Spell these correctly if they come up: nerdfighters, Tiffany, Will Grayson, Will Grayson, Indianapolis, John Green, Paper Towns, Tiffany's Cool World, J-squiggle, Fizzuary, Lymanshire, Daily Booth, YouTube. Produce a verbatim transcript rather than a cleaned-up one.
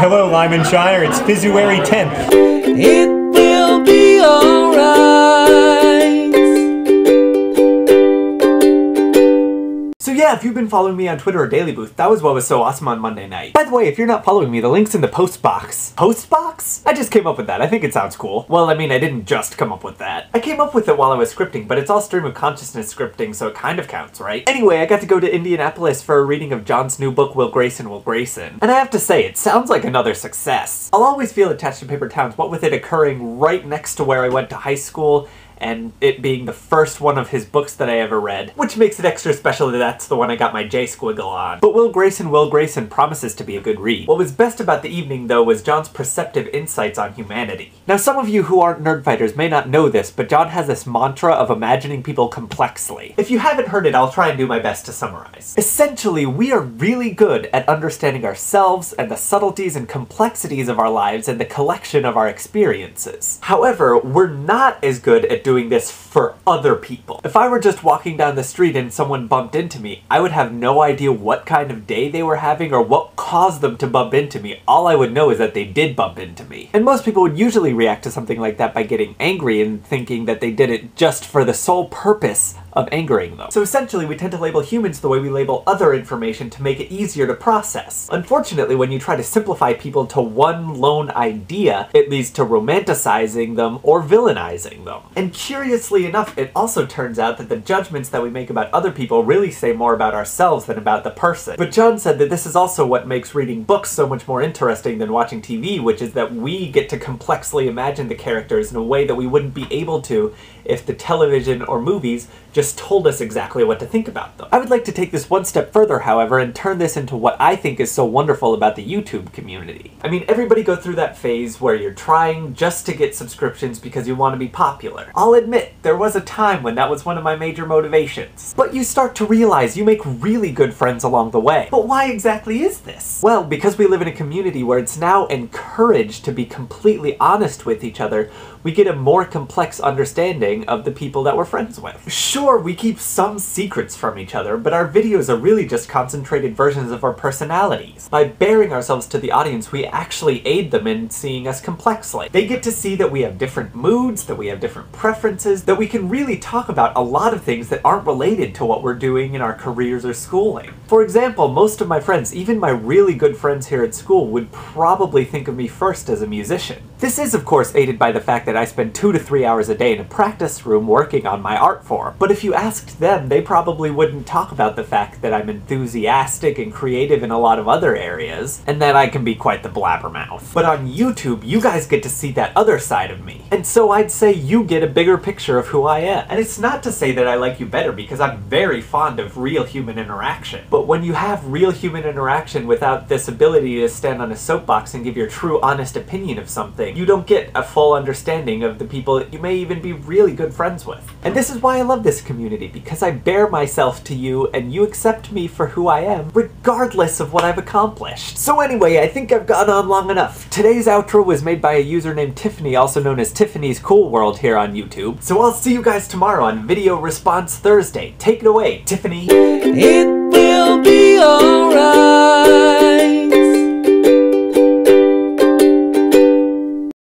Hello, Lymanshire. It's Fizzuary tenth. It will be alright. So yeah, if you've been following me on Twitter or Daily Booth, that was what was so awesome on Monday night. By the way, if you're not following me, the link's in the post box. Post box? I just came up with that. I think it sounds cool. Well, I mean, I didn't just come up with that. I came up with it while I was scripting, but it's all stream of consciousness scripting, so it kind of counts, right? Anyway, I got to go to Indianapolis for a reading of John's new book, Will Grayson, Will Grayson. And I have to say, it sounds like another success. I'll always feel attached to Paper Towns, what with it occurring right next to where I went to high school, and it being the first one of his books that I ever read, which makes it extra special that that's the one I got my J-squiggle on. But Will Grayson, Will Grayson promises to be a good read. What was best about the evening, though, was John's perceptive insights on humanity. Now, some of you who aren't nerdfighters may not know this, but John has this mantra of imagining people complexly. If you haven't heard it, I'll try and do my best to summarize. Essentially, we are really good at understanding ourselves and the subtleties and complexities of our lives and the collection of our experiences. However, we're not as good at doing doing this for other people. If I were just walking down the street and someone bumped into me, I would have no idea what kind of day they were having or what caused them to bump into me. All I would know is that they did bump into me. And most people would usually react to something like that by getting angry and thinking that they did it just for the sole purpose of angering them. So essentially, we tend to label humans the way we label other information to make it easier to process. Unfortunately, when you try to simplify people to one lone idea, it leads to romanticizing them or villainizing them. And curiously enough, it also turns out that the judgments that we make about other people really say more about ourselves than about the person. But John said that this is also what makes reading books so much more interesting than watching T V, which is that we get to complexly imagine the characters in a way that we wouldn't be able to if the television or movies just told us exactly what to think about them. I would like to take this one step further, however, and turn this into what I think is so wonderful about the YouTube community. I mean, everybody go through that phase where you're trying just to get subscriptions because you want to be popular. I'll admit, there was a time when that was one of my major motivations. But you start to realize you make really good friends along the way. But why exactly is this? Well, because we live in a community where it's now encouraged to be completely honest with each other, we get a more complex understanding of the people that we're friends with. Sure, we keep some secrets from each other, but our videos are really just concentrated versions of our personalities. By bearing ourselves to the audience, we actually aid them in seeing us complexly. They get to see that we have different moods, that we have different preferences, that we can really talk about a lot of things that aren't related to what we're doing in our careers or schooling. For example, most of my friends, even my really good friends here at school, would probably think of me first as a musician. This is, of course, aided by the fact that I spend two to three hours a day in a practice room working on my art form. But if you asked them, they probably wouldn't talk about the fact that I'm enthusiastic and creative in a lot of other areas, and that I can be quite the blabbermouth. But on YouTube, you guys get to see that other side of me. And so I'd say you get a bigger picture of who I am. And it's not to say that I like you better, because I'm very fond of real human interaction. But when you have real human interaction without this ability to stand on a soapbox and give your true, honest opinion of something, you don't get a full understanding of the people that you may even be really good friends with. And this is why I love this community, because I bear myself to you and you accept me for who I am, regardless of what I've accomplished. So anyway, I think I've gone on long enough. Today's outro was made by a user named Tiffany, also known as Tiffany's Cool World here on YouTube. So I'll see you guys tomorrow on Video Response Thursday. Take it away, Tiffany. It will be alright.